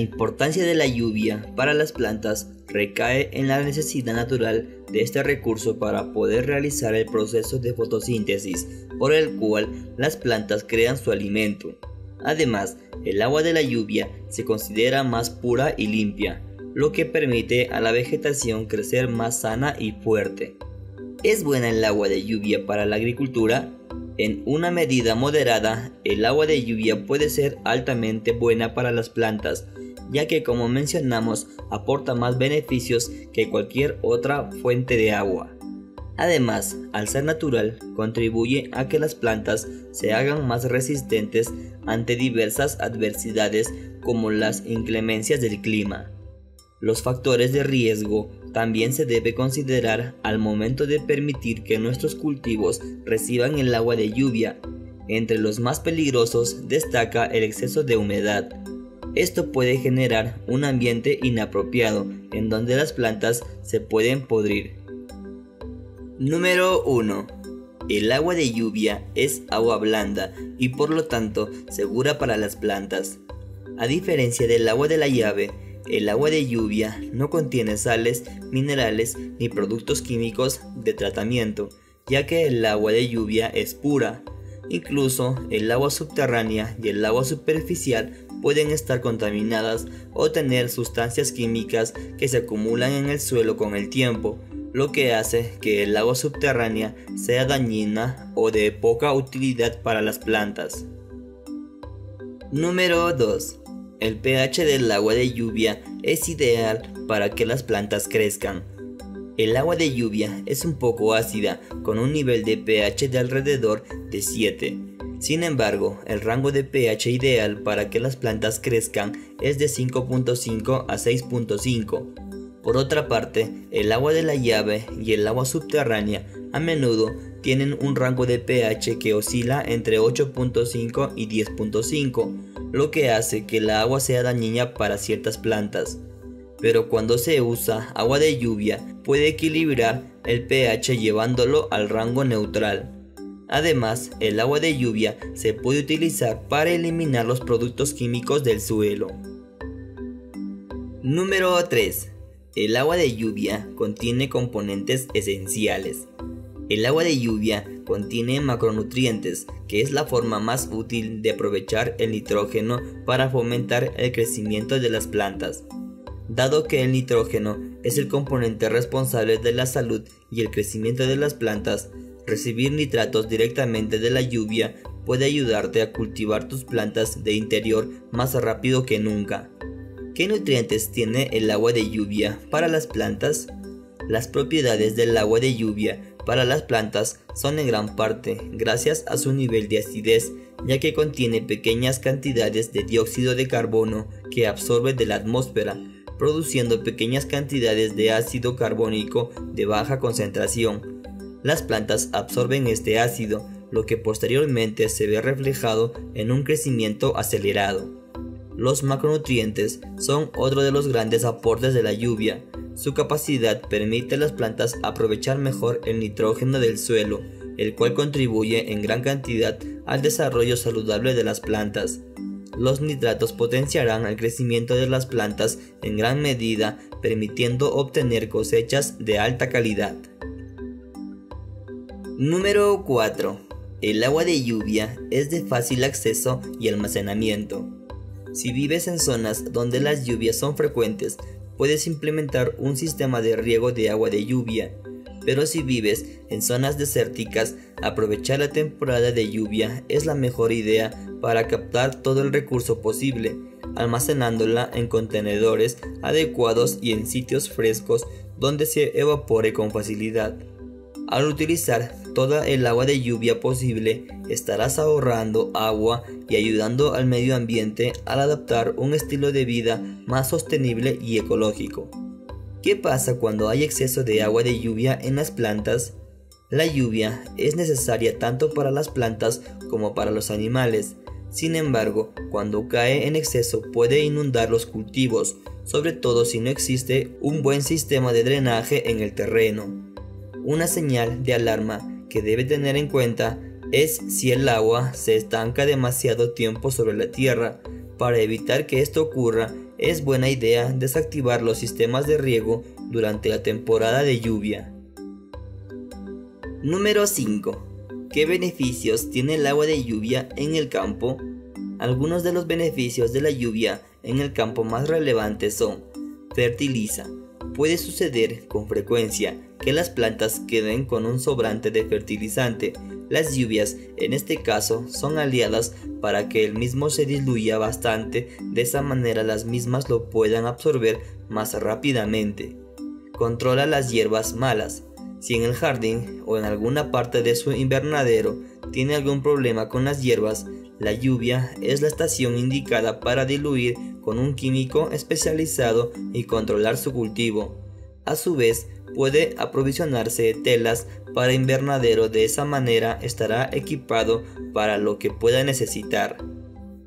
importancia de la lluvia para las plantas recae en la necesidad natural de este recurso para poder realizar el proceso de fotosíntesis por el cual las plantas crean su alimento. Además, el agua de la lluvia se considera más pura y limpia, lo que permite a la vegetación crecer más sana y fuerte. ¿Es buena el agua de lluvia para la agricultura? En una medida moderada, el agua de lluvia puede ser altamente buena para las plantas, ya que, como mencionamos, aporta más beneficios que cualquier otra fuente de agua. Además, al ser natural, contribuye a que las plantas se hagan más resistentes ante diversas adversidades como las inclemencias del clima. Los factores de riesgo también se debe considerar al momento de permitir que nuestros cultivos reciban el agua de lluvia. Entre los más peligrosos destaca el exceso de humedad. Esto puede generar un ambiente inapropiado en donde las plantas se pueden podrir. Número 1. El agua de lluvia es agua blanda y por lo tanto segura para las plantas. A diferencia del agua de la llave, el agua de lluvia no contiene sales, minerales ni productos químicos de tratamiento, ya que el agua de lluvia es pura. Incluso el agua subterránea y el agua superficial pueden estar contaminadas o tener sustancias químicas que se acumulan en el suelo con el tiempo, lo que hace que el agua subterránea sea dañina o de poca utilidad para las plantas. Número 2. El pH del agua de lluvia es ideal para que las plantas crezcan. El agua de lluvia es un poco ácida, con un nivel de pH de alrededor de 7. Sin embargo, el rango de pH ideal para que las plantas crezcan es de 5.5 a 6.5. Por otra parte, el agua de la llave y el agua subterránea a menudo tienen un rango de pH que oscila entre 8.5 y 10.5, lo que hace que la agua sea dañina para ciertas plantas. Pero cuando se usa agua de lluvia, puede equilibrar el pH llevándolo al rango neutral. Además, el agua de lluvia se puede utilizar para eliminar los productos químicos del suelo. Número 3. El agua de lluvia contiene componentes esenciales. El agua de lluvia contiene macronutrientes, que es la forma más útil de aprovechar el nitrógeno para fomentar el crecimiento de las plantas. Dado que el nitrógeno es el componente responsable de la salud y el crecimiento de las plantas, recibir nitratos directamente de la lluvia puede ayudarte a cultivar tus plantas de interior más rápido que nunca. ¿Qué nutrientes tiene el agua de lluvia para las plantas? Las propiedades del agua de lluvia para las plantas son en gran parte gracias a su nivel de acidez, ya que contiene pequeñas cantidades de dióxido de carbono que absorbe de la atmósfera, produciendo pequeñas cantidades de ácido carbónico de baja concentración. Las plantas absorben este ácido, lo que posteriormente se ve reflejado en un crecimiento acelerado. Los macronutrientes son otro de los grandes aportes de la lluvia. Su capacidad permite a las plantas aprovechar mejor el nitrógeno del suelo, el cual contribuye en gran cantidad al desarrollo saludable de las plantas. Los nitratos potenciarán el crecimiento de las plantas en gran medida, permitiendo obtener cosechas de alta calidad. Número 4. El agua de lluvia es de fácil acceso y almacenamiento. Si vives en zonas donde las lluvias son frecuentes, puedes implementar un sistema de riego de agua de lluvia. Pero si vives en zonas desérticas, aprovechar la temporada de lluvia es la mejor idea para captar todo el recurso posible, almacenándola en contenedores adecuados y en sitios frescos donde se evapore con facilidad. Al utilizar toda el agua de lluvia posible, estarás ahorrando agua y ayudando al medio ambiente al adaptar un estilo de vida más sostenible y ecológico. ¿Qué pasa cuando hay exceso de agua de lluvia en las plantas? La lluvia es necesaria tanto para las plantas como para los animales. Sin embargo, cuando cae en exceso puede inundar los cultivos, sobre todo si no existe un buen sistema de drenaje en el terreno. Una señal de alarma que debe tener en cuenta es si el agua se estanca demasiado tiempo sobre la tierra, Para evitar que esto ocurra, es buena idea desactivar los sistemas de riego durante la temporada de lluvia. Número 5. ¿Qué beneficios tiene el agua de lluvia en el campo? Algunos de los beneficios de la lluvia en el campo más relevantes son: fertiliza. Puede suceder con frecuencia que las plantas queden con un sobrante de fertilizante. Las lluvias, en este caso, son aliadas para que el mismo se diluya bastante, de esa manera las mismas lo puedan absorber más rápidamente. Controla las hierbas malas. Si en el jardín o en alguna parte de su invernadero tiene algún problema con las hierbas, la lluvia es la estación indicada para diluir con un químico especializado y controlar su cultivo. A su vez, puede aprovisionarse de telas para invernadero, de esa manera estará equipado para lo que pueda necesitar.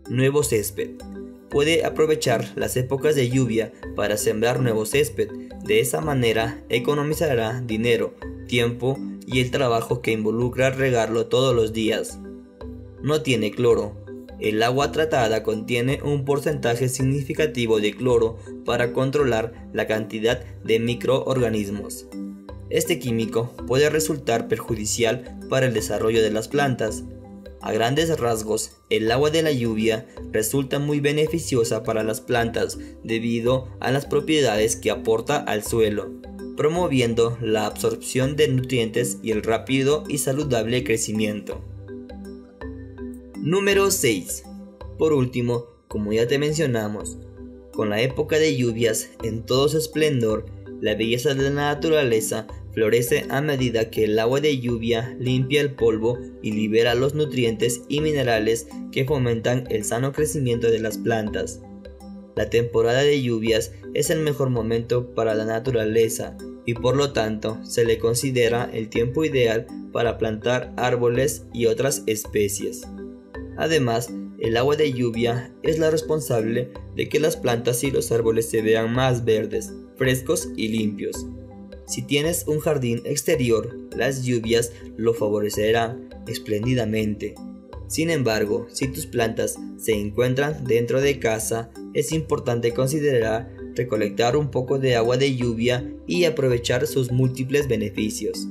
Nuevo césped. Puede aprovechar las épocas de lluvia para sembrar nuevo césped, de esa manera economizará dinero, tiempo y el trabajo que involucra regarlo todos los días. No tiene cloro. El agua tratada contiene un porcentaje significativo de cloro para controlar la cantidad de microorganismos. Este químico puede resultar perjudicial para el desarrollo de las plantas. A grandes rasgos, el agua de la lluvia resulta muy beneficiosa para las plantas debido a las propiedades que aporta al suelo, promoviendo la absorción de nutrientes y el rápido y saludable crecimiento. Número 6. Por último, como ya te mencionamos, con la época de lluvias en todo su esplendor, la belleza de la naturaleza florece a medida que el agua de lluvia limpia el polvo y libera los nutrientes y minerales que fomentan el sano crecimiento de las plantas. La temporada de lluvias es el mejor momento para la naturaleza y por lo tanto se le considera el tiempo ideal para plantar árboles y otras especies. Además, el agua de lluvia es la responsable de que las plantas y los árboles se vean más verdes, frescos y limpios. Si tienes un jardín exterior, las lluvias lo favorecerán espléndidamente. Sin embargo, si tus plantas se encuentran dentro de casa, es importante considerar recolectar un poco de agua de lluvia y aprovechar sus múltiples beneficios.